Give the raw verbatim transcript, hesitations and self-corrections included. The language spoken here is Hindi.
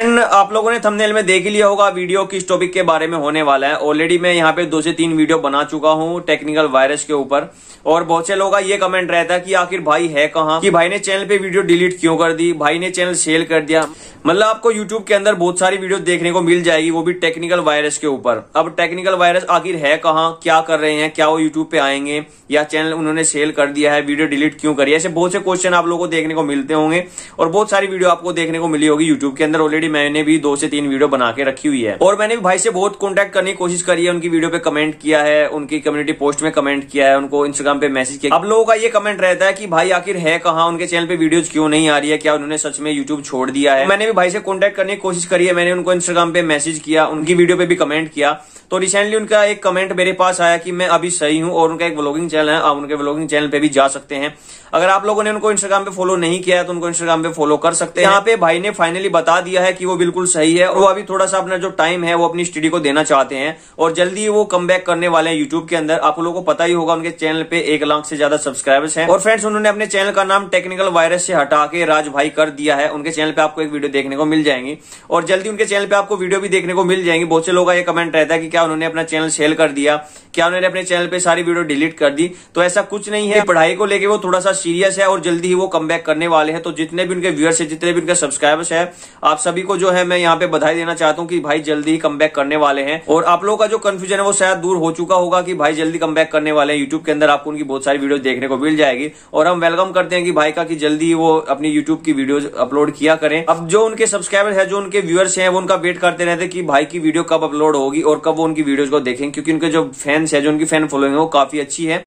फ्रेंड, आप लोगों ने थंबनेल में देख ही लिया होगा वीडियो किस टॉपिक के बारे में होने वाला है। ऑलरेडी मैं यहाँ पे दो से तीन वीडियो बना चुका हूँ टेक्निकल वायरस के ऊपर, और बहुत से लोगों का ये कमेंट रहता है कि आखिर भाई है कहाँ, कि भाई ने चैनल पे वीडियो डिलीट क्यों कर दी, भाई ने चैनल सेल कर दिया। मतलब आपको यूट्यूब के अंदर बहुत सारी वीडियो देखने को मिल जाएगी, वो भी टेक्निकल वायरस के ऊपर। अब टेक्निकल वायरस आखिर है कहाँ, क्या कर रहे हैं, क्या वो यूट्यूब पे आएंगे, या चैनल उन्होंने सेल कर दिया है, वीडियो डिलीट क्यों करी है, ऐसे बहुत से क्वेश्चन आप लोगों को देखने को मिलते होंगे और बहुत सारी वीडियो आपको देखने को मिली होगी यूट्यूब के अंदर। ऑलरेडी मैंने भी दो से तीन वीडियो बना के रखी हुई है और मैंने भी भाई से बहुत कांटेक्ट करने की कोशिश करी है, उनकी वीडियो पे कमेंट किया है, उनकी कम्युनिटी पोस्ट में कमेंट किया है, उनको इंस्टाग्राम पे मैसेज किया। अब लोगों का ये कमेंट रहता है कि भाई आखिर है कहाँ, उनके चैनल पे वीडियोज क्यों नहीं आ रही है, क्या उन्होंने सच में यूट्यूब छोड़ दिया है। मैंने भी भाई से कॉन्टेक्ट करने की कोशिश करी है, मैंने उनको इंस्टाग्राम पे मैसेज किया, उनकी वीडियो पे भी कमेंट किया। तो रिसेंटली उनका एक कमेंट मेरे पास आया कि मैं अभी सही हूँ, और उनका एक व्लॉगिंग चैनल है, आप उनके व्लॉगिंग चैनल पे भी जा सकते हैं। अगर आप लोगों ने उनको इंस्टाग्राम पे फॉलो नहीं किया है तो उनको इंस्टाग्राम पे फॉलो कर सकते हैं। यहाँ पे भाई ने फाइनली बता दिया है कि वो बिल्कुल सही है और वो अभी थोड़ा सा अपना जो टाइम है वो अपनी स्टडी को देना चाहते हैं और जल्दी वो कम बैक करने वाले हैं यूट्यूब के अंदर। आप लोगों को पता ही होगा उनके चैनल पे एक लाख से ज्यादा सब्सक्राइबर्स हैं और फ्रेंड्स उन्होंने अपने चैनल का नाम टेक्निकल वायरस से हटा के राज भाई कर दिया है। उनके चैनल पे आपको एक वीडियो देखने को मिल जाएंगी और जल्दी उनके चैनल पे आपको वीडियो भी देखने को मिल जाएंगी। बहुत से लोगों का ये कमेंट रहता है कि क्या उन्होंने अपना चैनल सेल कर दिया, क्या उन्होंने अपने चैनल पे सारी वीडियो डिलीट कर दी। तो ऐसा कुछ नहीं है, पढ़ाई को लेकर वो थोड़ा सा सीरियस है और जल्दी ही वो कम बैक करने वाले हैं। तो जितने भी उनके व्यूअर्स है, जितने भी उनके सब्सक्राइबर्स है, आप सभी को जो है मैं यहाँ पे बधाई देना चाहता हूँ कि भाई जल्दी ही कम बैक करने वाले हैं। और आप लोगों का जो कंफ्यूजन है वो शायद दूर हो चुका होगा कि भाई जल्दी कम बैक करने वाले हैं यूट्यूब के अंदर। आपको उनकी बहुत सारी वीडियो देखने को मिल जाएगी और हम वेलकम करते हैं कि भाई का कि जल्दी वो अपनी यूट्यूब की वीडियो अपलोड किया करें। अब जो उनके सब्सक्राइबर है, जो उनके व्यूअर्स है, वो उनका वेट करते रहते कि भाई की वीडियो कब अपलोड होगी और कब वो उनकी वीडियोज को देखें, क्योंकि उनके जो फैंस है, जो उनकी फैन फॉलोइंग है वो काफी अच्छी है।